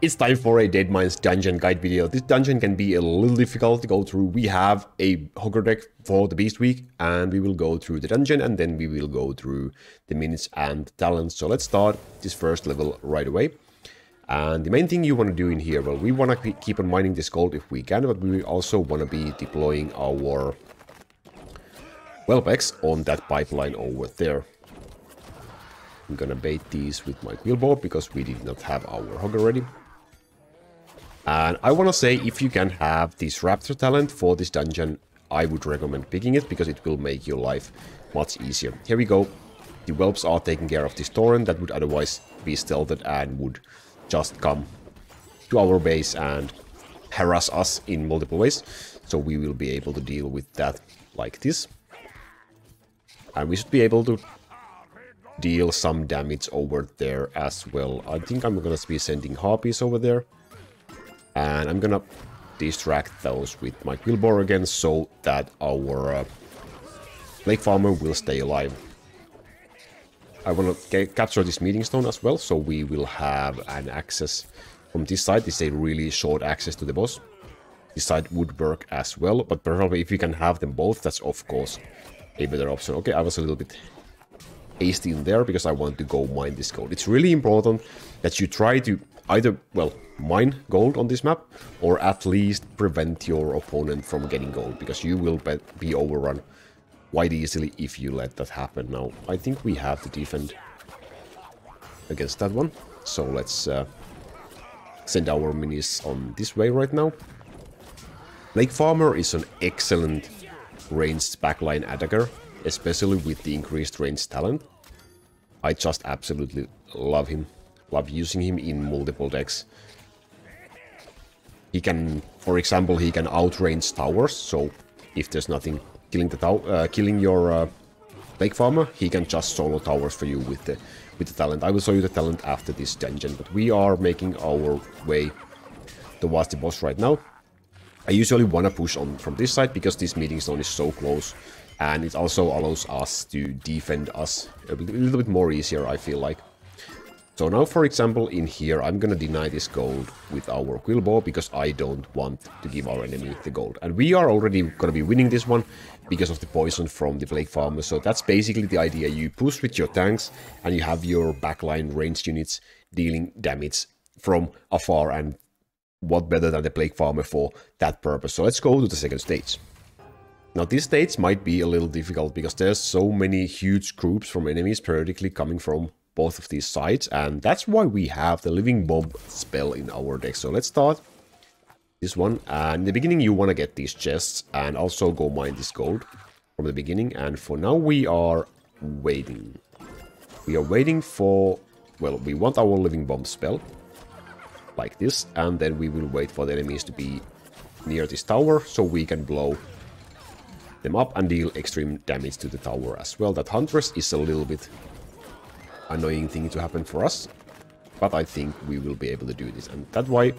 It's time for a Dead Mines dungeon guide video. This dungeon can be a little difficult to go through. We have a Hogger deck for the Beast Week, and we will go through the dungeon, and then we will go through the minutes and talents. So let's start this first level right away. And the main thing you want to do in here, well, we want to keep on mining this gold if we can, but we also want to be deploying our Whelp Eggs on that pipeline over there. I'm gonna bait these with my Quillboar because we did not have our Hogger ready. And I want to say, if you can have this Raptor talent for this dungeon, I would recommend picking it because it will make your life much easier. Here we go. The Whelps are taking care of this Torrent that would otherwise be stealthed and would just come to our base and harass us in multiple ways. So we will be able to deal with that like this. And we should be able to deal some damage over there as well. I think I'm gonna be sending Harpies over there. And I'm gonna distract those with my Quillboar again so that our Lake Farmer will stay alive. I wanna capture this Meeting Stone as well, so we will have an access from this side. It's a really short access to the boss. This side would work as well, but probably if you can have them both, that's of course a better option. Okay, I was a little bit hasty in there because I want to go mine this gold. It's really important that you try to either, well, mine gold on this map or at least prevent your opponent from getting gold, because you will be overrun quite easily if you let that happen. Now, I think we have to defend against that one. So let's send our minis on this way right now. Lake Farmer is an excellent ranged backline attacker, especially with the increased range talent. I just absolutely love him. Love using him in multiple decks. He can, for example, he can outrange towers, so if there's nothing killing the killing your Lake Farmer, he can just solo towers for you with the talent. I will show you the talent after this dungeon, but we are making our way towards the boss right now. I usually want to push on from this side because this Meeting Stone is so close. And it also allows us to defend us a little bit more easier, I feel like. So now, for example, in here, I'm going to deny this gold with our Quillboar because I don't want to give our enemy the gold. And we are already going to be winning this one because of the poison from the Plague Farmer. So that's basically the idea. You push with your tanks and you have your backline ranged units dealing damage from afar. And what better than the Plague Farmer for that purpose. So let's go to the second stage. Now, this stage might be a little difficult because there's so many huge groups from enemies periodically coming from both of these sides, and that's why we have the Living Bomb spell in our deck. So let's start this one, and in the beginning you want to get these chests and also go mine this gold from the beginning. And for now we are waiting. We are waiting for, well, we want our Living Bomb spell like this, and then we will wait for the enemies to be near this tower so we can blow them up and deal extreme damage to the tower as well. That Huntress is a little bit annoying thing to happen for us, but I think we will be able to do this, and that's why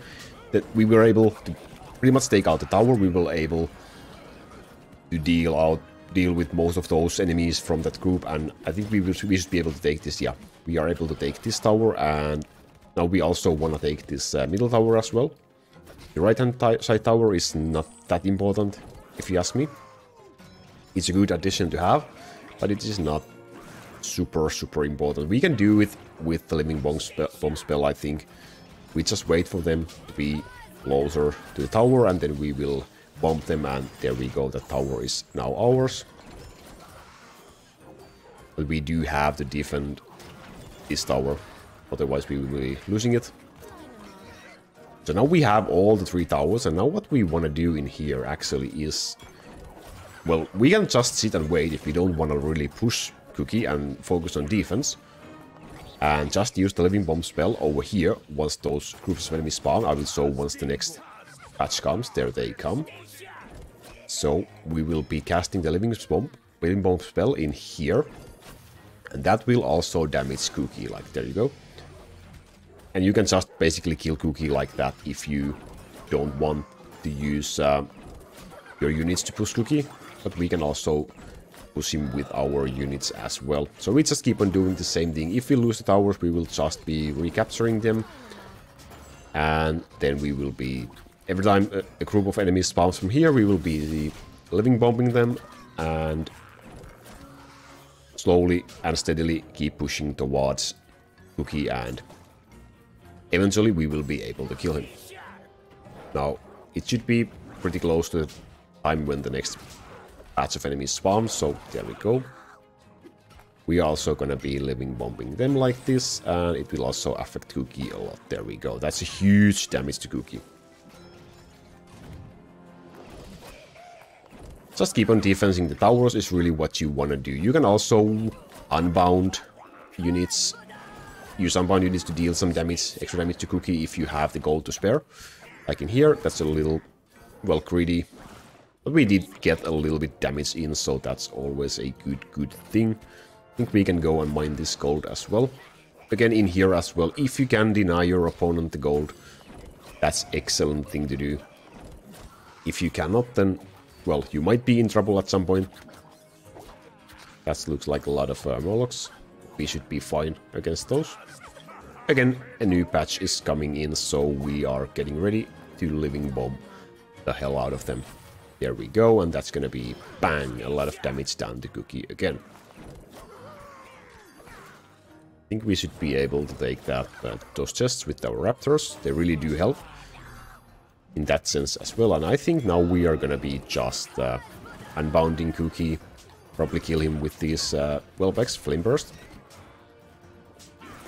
that we were able to pretty much take out the tower. We were able to deal with most of those enemies from that group, and I think we should be able to take this. Yeah, we are able to take this tower, and now we also want to take this middle tower as well. The right-hand side tower is not that important, if you ask me. It's a good addition to have, but it is not super important. We can do it with the Living Bomb spell, I think. We just wait for them to be closer to the tower, and then we will bomb them, and there we go. The tower is now ours. But we do have to defend this tower, otherwise we will be losing it. So now we have all the three towers, and now what we want to do in here actually is, well, we can just sit and wait if we don't want to really push Cookie and focus on defense. And just use the Living Bomb spell over here once those groups of enemies spawn. I will show once the next patch comes. There they come. So we will be casting the Living Bomb spell in here. And that will also damage Cookie. Like, there you go. And you can just basically kill Cookie like that if you don't want to use your units to push Cookie. But we can also push him with our units as well. So we just keep on doing the same thing. If we lose the towers, we will just be recapturing them. And then we will be, every time a group of enemies spawns from here, we will be living bombing them and slowly and steadily keep pushing towards Cookie, and eventually we will be able to kill him. Now, it should be pretty close to the time when the next batch of enemies spawns, so there we go. We are also gonna be living bombing them like this, and it will also affect Cookie a lot. There we go. That's a huge damage to Cookie. Just keep on defensing the towers is really what you wanna do. You can also unbound units, use unbound units to deal some damage, extra damage to Cookie if you have the gold to spare. Like in here, that's a little, well, greedy. But we did get a little bit damage in, so that's always a good thing. I think we can go and mine this gold as well. Again, in here as well, if you can deny your opponent the gold, that's excellent thing to do. If you cannot, then, well, you might be in trouble at some point. That looks like a lot of Murlocs. We should be fine against those. Again, a new patch is coming in, so we are getting ready to living bomb the hell out of them. There we go, and that's gonna be, bang, a lot of damage down to Cookie again. I think we should be able to take that those chests with our Raptors. They really do help in that sense as well. And I think now we are gonna be just unbounding Cookie, probably kill him with these Whelp Eggs, Flame Burst.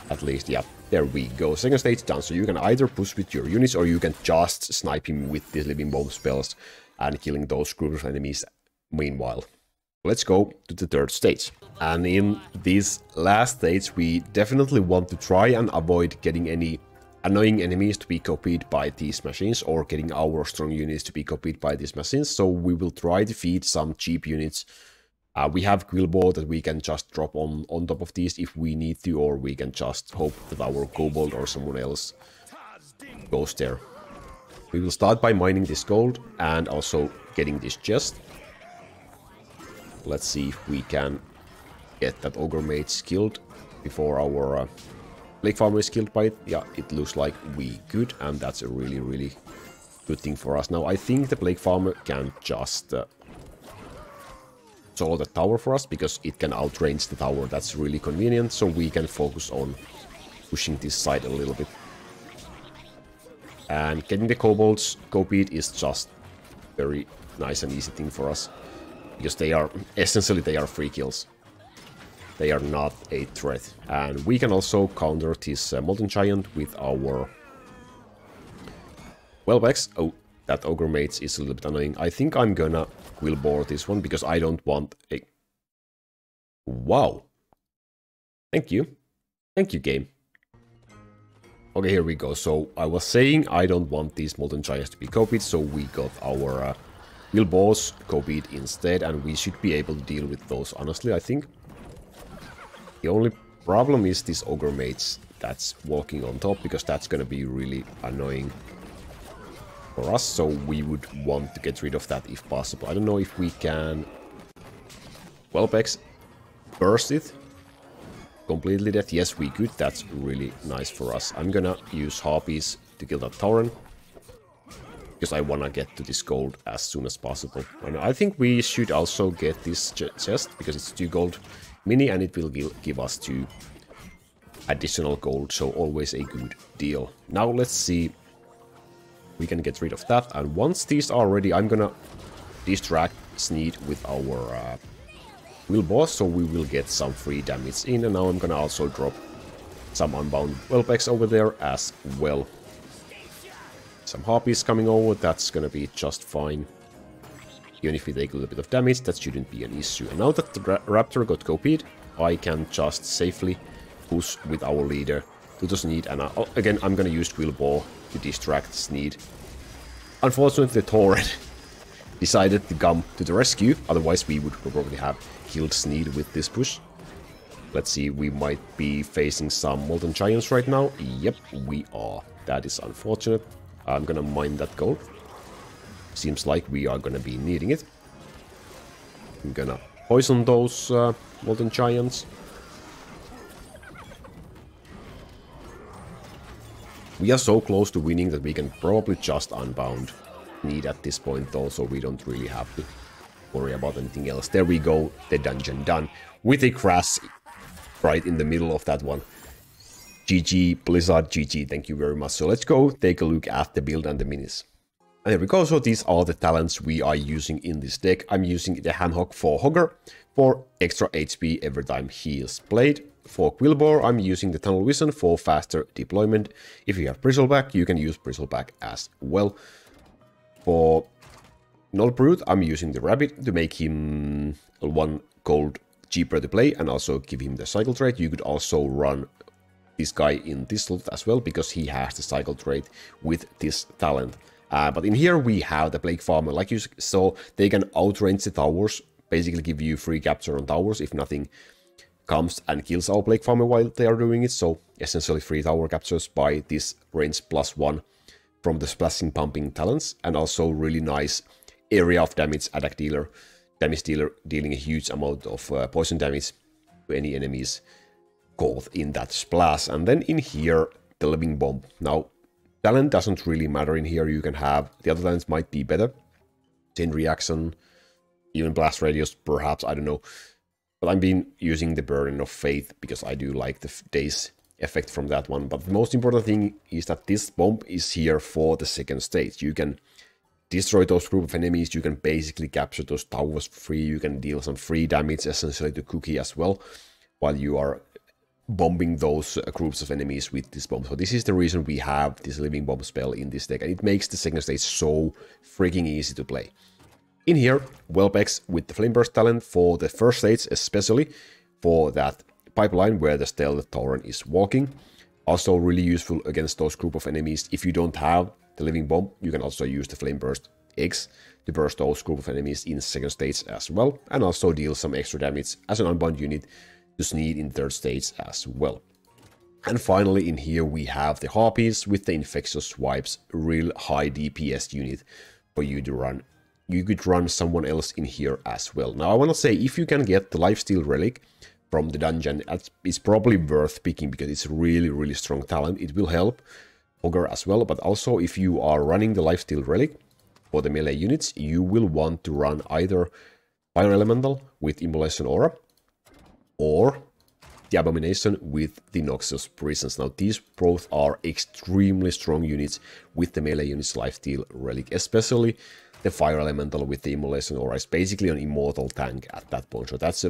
At least, yeah. There we go. Second stage done. So you can either push with your units, or you can just snipe him with these living bomb spells and killing those groups of enemies. Meanwhile, let's go to the third stage. And in this last stage, we definitely want to try and avoid getting any annoying enemies to be copied by these machines, or getting our strong units to be copied by these machines. So we will try to feed some cheap units. We have Quillboar that we can just drop on top of these if we need to, or we can just hope that our kobold or someone else goes there. We will start by mining this gold and also getting this chest. Let's see if we can get that Ogre Mage killed before our Lake Farmer is killed by it. Yeah, it looks like we could, and that's a really good thing for us. Now, I think the Plague Farmer can just solo the tower for us, because it can outrange the tower. That's really convenient, so we can focus on pushing this side a little bit. And getting the kobolds copied is just very nice and easy thing for us, because essentially they are free kills. They are not a threat. And we can also counter this Molten Giant with our Whelp Eggs. Oh, that Ogre Mage is a little bit annoying. I think I'm gonna Quillboar this one, because I don't want a... Wow. Thank you. Thank you, game. Okay, here we go. So I was saying I don't want these Molten Giants to be copied, so we got our Quillboars copied instead, and we should be able to deal with those, honestly, I think. The only problem is this Ogre Mage that's walking on top, because that's gonna be really annoying for us, so we would want to get rid of that if possible. I don't know if we can Whelp Eggs burst it completely dead. Yes, we could. That's really nice for us. I'm gonna use Harpies to kill that Torrent, because I wanna get to this gold as soon as possible. And I think we should also get this chest, because it's 2 gold. Mini, and it will give us 2 additional gold, so always a good deal. Now let's see, we can get rid of that, and once these are ready, I'm gonna distract Sneed with our Quillboar, so we will get some free damage in. And now I'm gonna also drop some unbound Whelp Eggs over there as well. Some Harpies coming over, that's gonna be just fine. Even if we take a little bit of damage, that shouldn't be an issue. And now that the Raptor got copied, I can just safely push with our leader to the Sneed. And again, I'm gonna use Quillboar to distract Sneed. Unfortunately, the Torrent decided to come to the rescue, otherwise we would probably have killed Sneed with this push. Let's see, we might be facing some Molten Giants right now. Yep, we are. That is unfortunate. I'm gonna mine that gold. Seems like we are gonna be needing it. I'm gonna poison those Molten Giants. We are so close to winning that we can probably just unbound Sneed at this point though, so we don't really have to worry about anything else. There we go, the dungeon done. With a crash right in the middle of that one. GG, Blizzard, GG, thank you very much. So let's go take a look at the build and the minis. And there we go, so these are the talents we are using in this deck. I'm using the Ham Hock for Hogger, for extra HP every time he is played. For Quillboar, I'm using the Tunnel Vision for faster deployment. If you have Bristleback, you can use Bristleback as well. For Null Brood, I'm using the Rabbit to make him one gold cheaper to play and also give him the cycle trait. You could also run this guy in this slot as well because he has the cycle trait with this talent. But in here we have the Plague Farmer. Like you saw, they can outrange the towers, basically give you free capture on towers if nothing comes and kills our Plague Farmer while they are doing it. So essentially free tower captures by this range +1 from the Splashing Pumping talents, and also really nice area of damage attack dealer, dealing a huge amount of poison damage to any enemies caught in that splash. And then in here, the Living Bomb. Now, talent doesn't really matter in here. You can have, the other talents might be better. Chain Reaction, even Blast Radius, perhaps, I don't know. But I've been using the Burden of Faith because I do like the Daze effect from that one. But the most important thing is that this bomb is here for the second stage. You can destroy those group of enemies, you can basically capture those towers free, you can deal some free damage essentially to Cookie as well, while you are bombing those groups of enemies with this bomb. So this is the reason we have this Living Bomb spell in this deck, and it makes the second stage so freaking easy to play. In here, Whelp Eggs with the Flame Burst talent for the first stage, especially for that pipeline where the Stealth Torrent is walking. Also really useful against those group of enemies. If you don't have the Living Bomb, you can also use the Flame Burst Eggs to burst those group of enemies in second stage as well, and also deal some extra damage as an unbound unit to Sneed in third stage as well. And finally in here we have the Harpies with the Infectious Swipes, real high DPS unit for you to run. You could run someone else in here as well. Now I want to say, if you can get the Lifesteal Relic from the dungeon, it's probably worth picking because it's really, really strong talent. It will help Ogre as well, but also if you are running the Lifesteal Relic for the melee units, you will want to run either Fire Elemental with Immolation Aura or the Abomination with the Noxious Prisons. Now these both are extremely strong units with the melee units Lifesteal Relic, especially the Fire Elemental with the Immolation Aura is basically an immortal tank at that point. So that's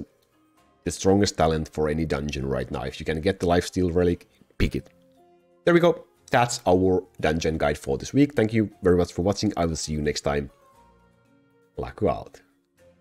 the strongest talent for any dungeon right now. If you can get the Lifesteal Relic, pick it. There we go. That's our dungeon guide for this week. Thank you very much for watching. I will see you next time. Black out.